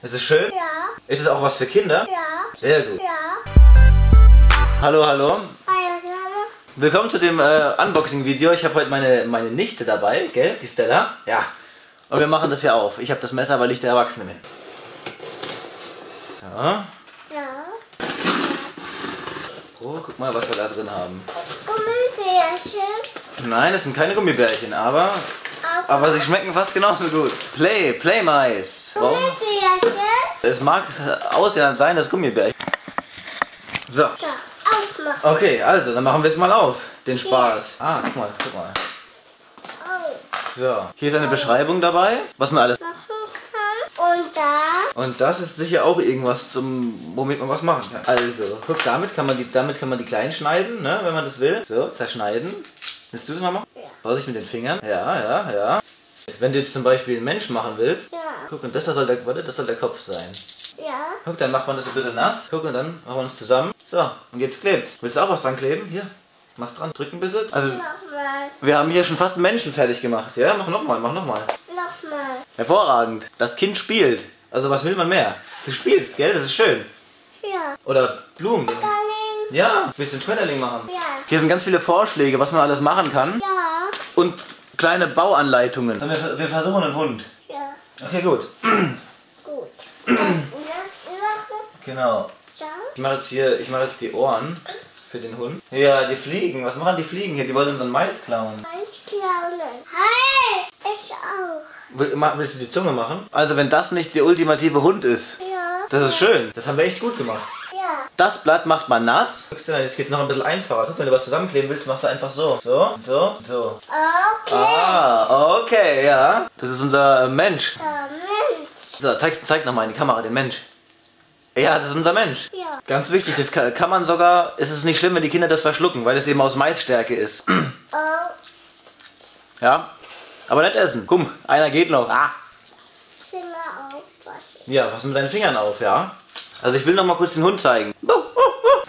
Ist es schön? Ja. Ist es auch was für Kinder? Ja. Sehr gut. Ja. Hallo, hallo. Hallo. Willkommen zu dem Unboxing-Video. Ich habe heute meine Nichte dabei, gell? Die Stella. Ja. Und wir machen das hier auf. Ich habe das Messer, weil ich der Erwachsene bin. So. Ja. Oh, guck mal, was wir da drin haben. Gummibärchen. Nein, das sind keine Gummibärchen, aber... Aber sie schmecken fast genauso gut. PlayMais. Gummibärchen. Es mag aussehen sein, das Gummibärchen. So. So, aufmachen. Okay, also, dann machen wir es mal auf. Den Spaß. Ja. Ah, guck mal, guck mal. Oh. So. Hier ist eine Beschreibung dabei, was man alles machen kann. Und da. Und das ist sicher auch irgendwas, womit man was machen kann. Also, guck, damit kann man die klein schneiden, ne, wenn man das will. So, zerschneiden. Willst du das mal machen? Ja. Vorsicht mit den Fingern. Ja, ja, ja. Wenn du jetzt zum Beispiel einen Mensch machen willst, ja. Guck, und das soll der Kopf sein. Ja. Guck, dann macht man das ein bisschen nass. Guck, und dann machen wir es zusammen. So, und jetzt klebt's. Willst du auch was dran kleben? Hier, mach's dran, drück ein bisschen. Also, wir haben hier schon fast einen Menschen fertig gemacht. Ja, mach nochmal, mach nochmal. Nochmal. Hervorragend. Das Kind spielt. Also, was will man mehr? Du spielst, gell? Das ist schön. Ja. Oder Blumen. Ja, willst du einen Schmetterling machen? Ja. Hier sind ganz viele Vorschläge, was man alles machen kann. Ja. Und kleine Bauanleitungen. So, wir versuchen einen Hund. Ja. Okay, gut. Gut. Genau. Ja. Ich mache jetzt die Ohren für den Hund. Ja, die Fliegen. Was machen die Fliegen hier? Die wollen unseren Mais klauen. Mais klauen. Hi! Ich auch. Willst du die Zunge machen? Also wenn das nicht der ultimative Hund ist. Ja. Das ist schön. Das haben wir echt gut gemacht. Das Blatt macht man nass. Jetzt geht es noch ein bisschen einfacher. Guck, wenn du was zusammenkleben willst, machst du einfach so. So, so, so. Okay. Ah, okay, ja. Das ist unser Mensch. Der Mensch. So, zeig nochmal in die Kamera den Mensch. Ja, das ist unser Mensch. Ja. Ganz wichtig, das kann man sogar... Es ist nicht schlimm, wenn die Kinder das verschlucken, weil es eben aus Maisstärke ist. Oh. Ja, aber nicht essen. Komm, einer geht noch. Ah. Finger aufpassen. Ja, pass mit deinen Fingern auf, ja. Also ich will noch mal kurz den Hund zeigen.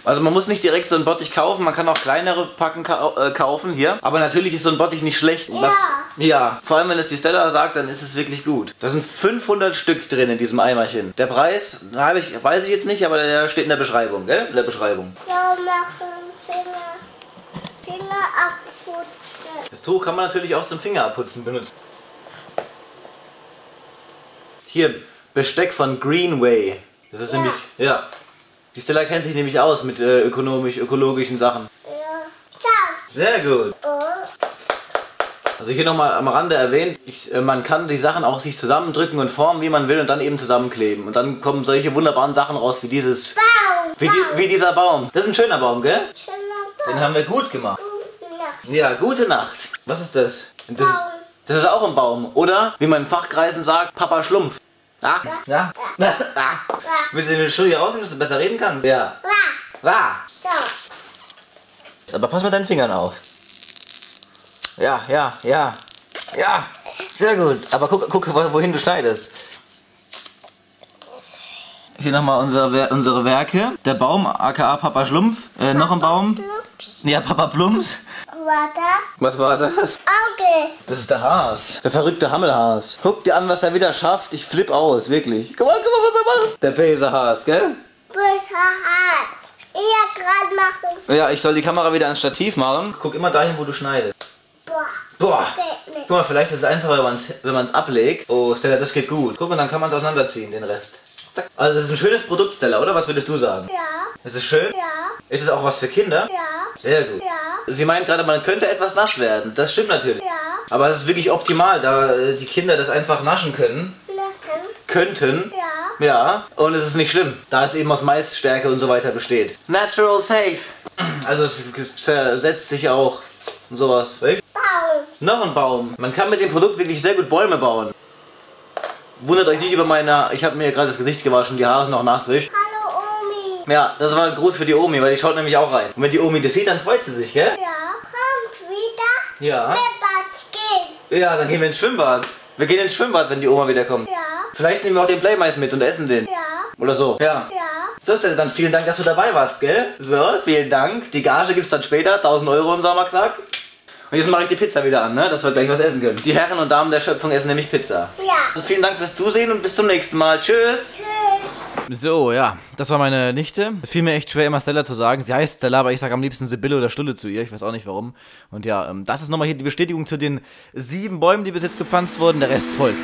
Also man muss nicht direkt so einen Bottich kaufen, man kann auch kleinere Packen kaufen hier. Aber natürlich ist so ein Bottich nicht schlecht. Ja. Ja, vor allem wenn es die Stella sagt, dann ist es wirklich gut. Da sind 500 Stück drin in diesem Eimerchen. Der Preis, weiß ich jetzt nicht, aber der steht in der Beschreibung, gell? In der Beschreibung. So machen Finger abputzen. Das Tuch kann man natürlich auch zum Finger abputzen benutzen. Hier, Besteck von Greenway. Das ist nämlich, ja. Die Stella kennt sich nämlich aus mit ökologischen Sachen. Ja. Sehr gut. Also hier nochmal am Rande erwähnt, man kann die Sachen auch sich zusammendrücken und formen, wie man will und dann eben zusammenkleben. Und dann kommen solche wunderbaren Sachen raus wie dieses... Baum! Wie dieser Baum. Das ist ein schöner Baum, gell? Schöner Baum. Den haben wir gut gemacht. Gute Nacht. Ja, gute Nacht. Was ist das? Das ist auch ein Baum, oder? Wie man in Fachkreisen sagt, Papa Schlumpf. Ah, ja. Willst du den Schuh hier rausnehmen, dass du besser reden kannst? Ja. So. Aber pass mit deinen Fingern auf. Ja, ja, ja. Ja, sehr gut. Aber guck wohin du schneidest. Hier nochmal unsere Werke. Der Baum, aka Papa Schlumpf. Noch ein Baum. Plumps. Ja, Papa Plumps. Was war das? Auge. Das ist der Haas. Der verrückte Hammelhaas. Guck dir an, was er wieder schafft. Ich flipp aus, wirklich. Guck mal, was er macht. Der böse Haas, gell? Böser Haas. Ich gerade machen. Ja, ich soll die Kamera wieder ans Stativ machen. Guck immer dahin, wo du schneidest. Boah. Guck mal, vielleicht ist es einfacher, wenn man es ablegt. Oh, Stella, das geht gut. Guck mal, dann kann man es auseinanderziehen, den Rest. Zack. Also das ist ein schönes Produkt, Stella, oder? Was würdest du sagen? Ja. Ist es schön? Ja. Ist es auch was für Kinder? Ja. Sehr gut. Ja. Sie meint gerade, man könnte etwas nass werden. Das stimmt natürlich. Ja. Aber es ist wirklich optimal, da die Kinder das einfach naschen können. Naschen. Könnten. Ja. Ja. Und es ist nicht schlimm, da es eben aus Maisstärke und so weiter besteht. Natural safe. Also es zersetzt sich auch sowas. Baum. Noch ein Baum. Man kann mit dem Produkt wirklich sehr gut Bäume bauen. Wundert euch nicht über meine... Ich habe mir gerade das Gesicht gewaschen, die Haare sind noch nass. Hallo. Ja, das war ein Gruß für die Omi, weil die schaut nämlich auch rein. Und wenn die Omi das sieht, dann freut sie sich, gell? Ja. Kommt wieder. Ja. Schwimmbad gehen. Ja, dann gehen wir ins Schwimmbad. Wir gehen ins Schwimmbad, wenn die Oma wieder kommt. Ja. Vielleicht nehmen wir auch den PlayMais mit und essen den. Ja. Oder so. Ja. Ja. So, dann vielen Dank, dass du dabei warst, gell? So, vielen Dank. Die Gage gibt's dann später. 1000 € im Sommer gesagt. Und jetzt mache ich die Pizza wieder an, ne? Dass wir gleich was essen können. Die Herren und Damen der Schöpfung essen nämlich Pizza. Ja. Und vielen Dank fürs Zusehen und bis zum nächsten Mal. Tschüss. Tschüss. So, ja. Das war meine Nichte. Es fiel mir echt schwer, immer Stella zu sagen. Sie heißt Stella, aber ich sage am liebsten Sibylle oder Stulle zu ihr. Ich weiß auch nicht warum. Und ja, das ist nochmal hier die Bestätigung zu den 7 Bäumen, die bis jetzt gepflanzt wurden. Der Rest folgt.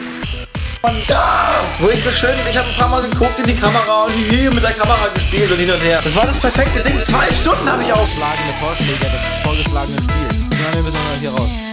Und da, wo ich so schön, ich habe ein paar Mal geguckt in die Kamera und hier mit der Kamera gespielt und hin und her. Das war das perfekte Ding. 2 Stunden habe ich aufgeschlagene Vorschläge, das vorgeschlagene Spiel. Ja, wir müssen hier raus.